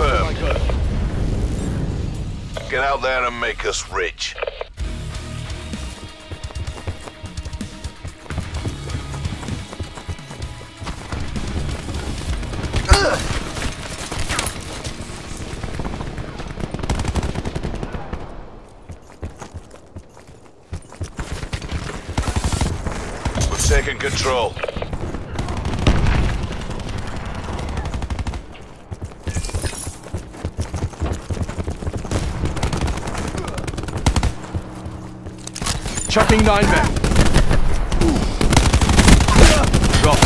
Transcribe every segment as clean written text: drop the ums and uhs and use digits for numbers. confirmed. Get out there and make us rich. We've taken control. Chucking 9 men. Drop.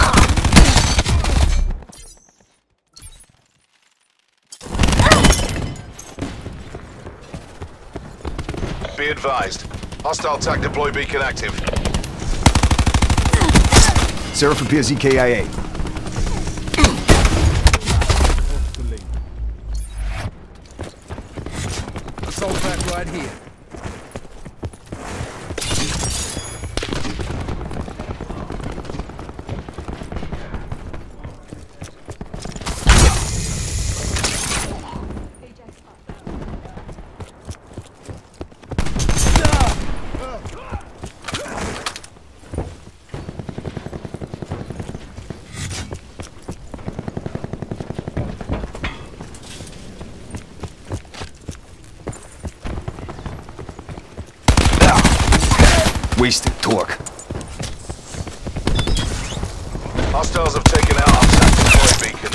Be advised. Hostile TAC deploy beacon active. Seraph appears EKIA. Assault back right here. Wasted torque. Hostiles have taken out our satellite beacon.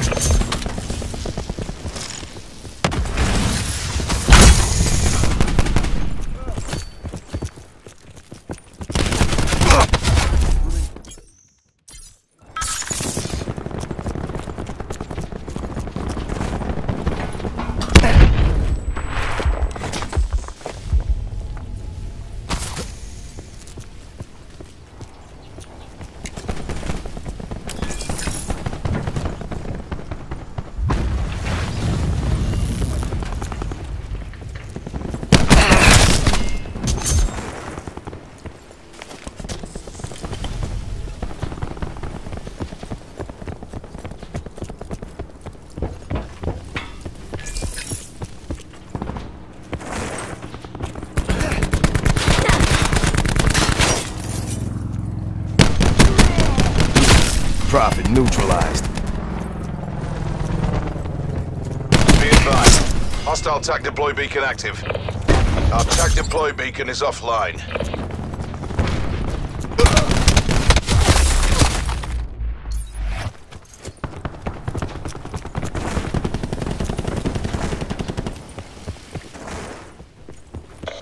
Profit neutralized. Be advised. Hostile TAC deploy beacon active. Our TAC deploy beacon is offline.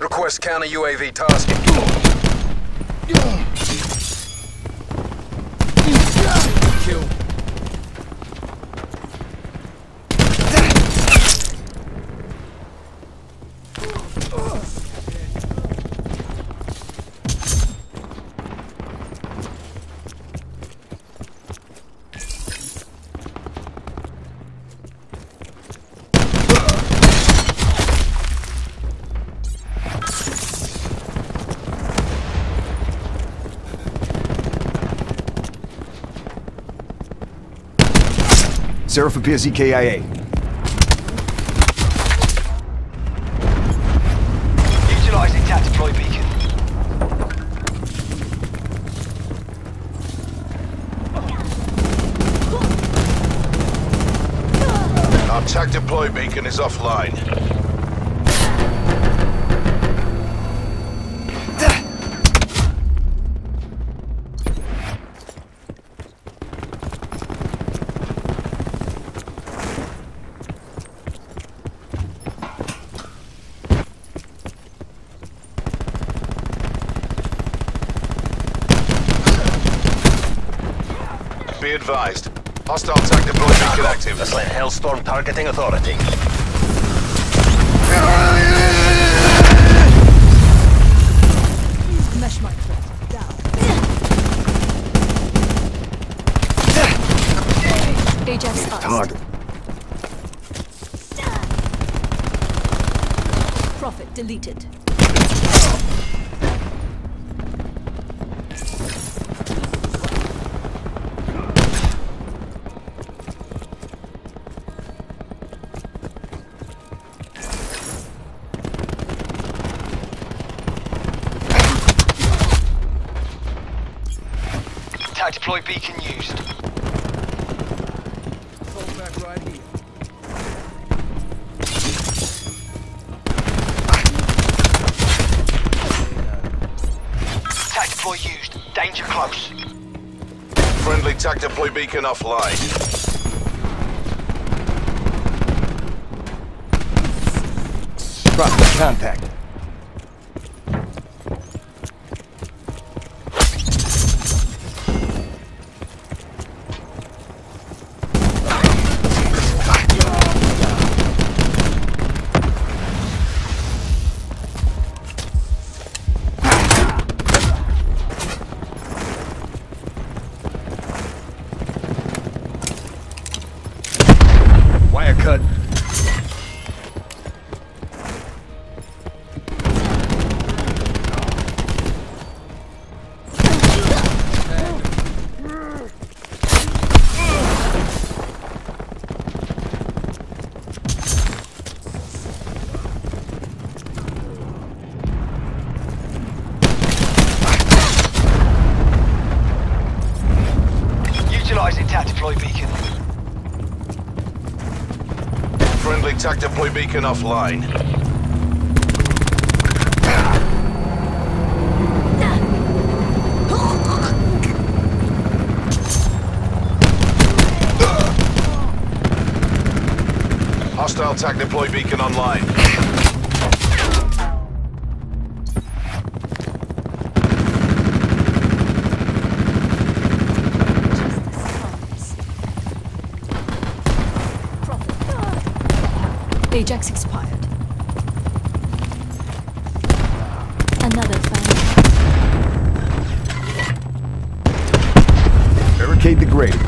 Request counter UAV tasking. Seraph appears EKIA. Utilizing TAC deploy beacon. Our TAC deploy beacon is offline. Be advised. Hostile TAC deploy beacon active. That's like Hellstorm targeting authority. Please mesh my threat down. Ajax target. Profit deleted. deploy beacon used. Fall back right here. Tac deploy used. Danger close. Friendly tac deploy beacon offline. Contact. Wire cut. Tac deploy beacon offline. Hostile tac deploy beacon online. Ajax expired. Another fan. Barricade the grave.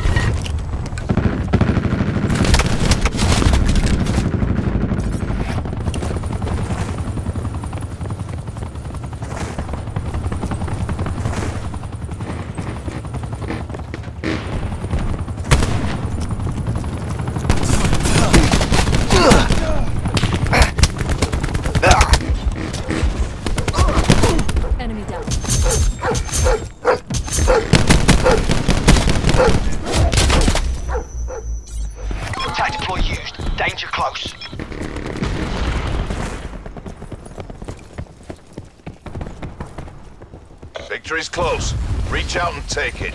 Victory's close. Reach out and take it.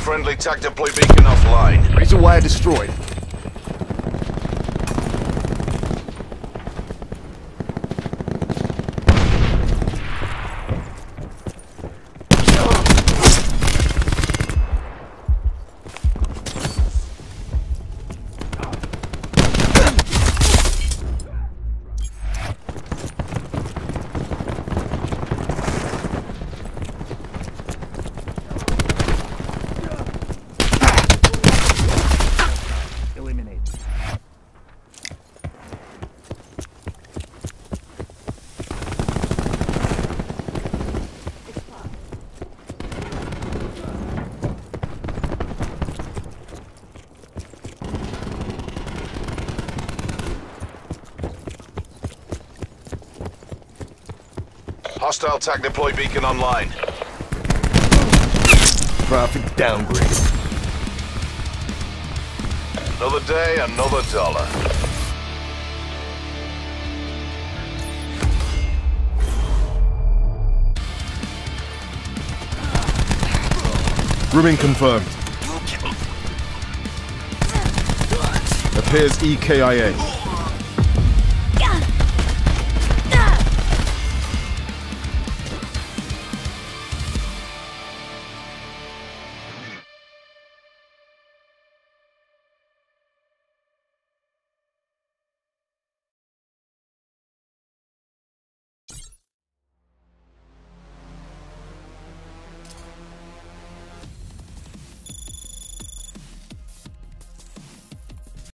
Friendly tac deploy beacon offline. Razorwire destroyed. Hostile tac deploy beacon online. Traffic downgrade. Another day, another dollar. Rooming confirmed. Appears EKIA.